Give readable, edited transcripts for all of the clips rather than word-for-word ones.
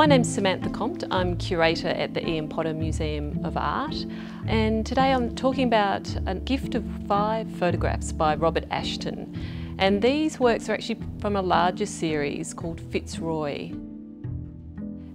My name's Samantha Comte, I'm curator at the Ian Potter Museum of Art, and today I'm talking about A Gift of Five Photographs by Robert Ashton. And these works are actually from a larger series called Fitzroy.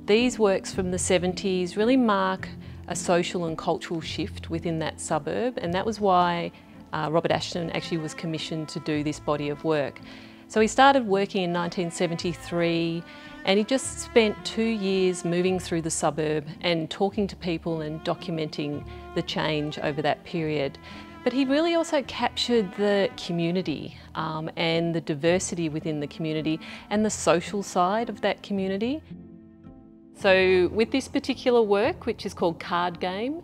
These works from the 70s really mark a social and cultural shift within that suburb, and that was why Robert Ashton actually was commissioned to do this body of work. So he started working in 1973 and he just spent 2 years moving through the suburb and talking to people and documenting the change over that period. But he really also captured the community and the diversity within the community and the social side of that community. So with this particular work, which is called Card Game,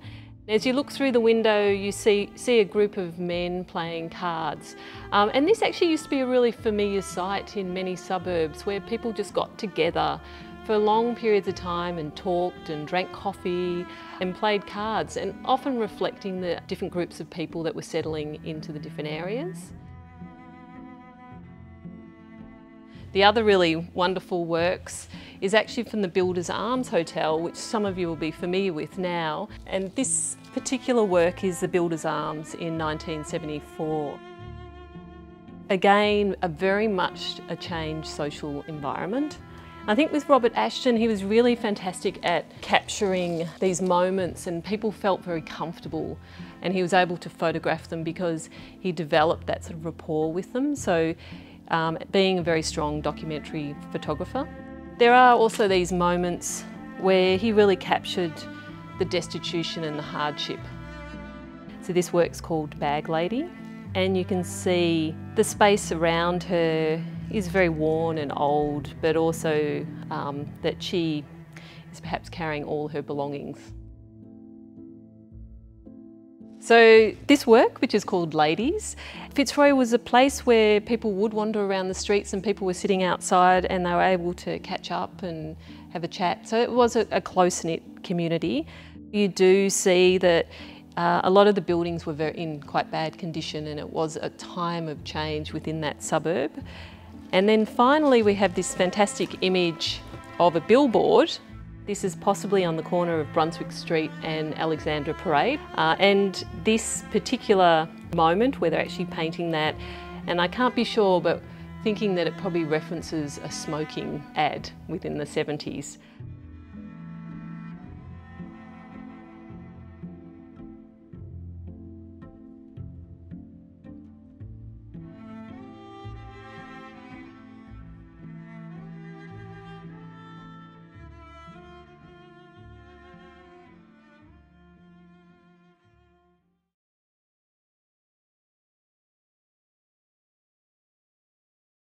as you look through the window, you see a group of men playing cards. And this actually used to be a really familiar sight in many suburbs where people just got together for long periods of time and talked and drank coffee and played cards, and often reflecting the different groups of people that were settling into the different areas. The other really wonderful works is actually from the Builder's Arms Hotel, which some of you will be familiar with now. And this particular work is the Builder's Arms in 1974. Again, a very much a changed social environment. I think with Robert Ashton, he was really fantastic at capturing these moments and people felt very comfortable, and he was able to photograph them because he developed that sort of rapport with them. So being a very strong documentary photographer. There are also these moments where he really captured the destitution and the hardship. So this work's called Bag Lady, and you can see the space around her is very worn and old, but also that she is perhaps carrying all her belongings. So this work, which is called Ladies, Fitzroy was a place where people would wander around the streets and people were sitting outside and they were able to catch up and have a chat. So it was a close-knit community. You do see that a lot of the buildings were in quite bad condition, and it was a time of change within that suburb. And then finally we have this fantastic image of a billboard. This is possibly on the corner of Brunswick Street and Alexandra Parade. And this particular moment where they're actually painting that, and I can't be sure, but thinking that it probably references a smoking ad within the 70s.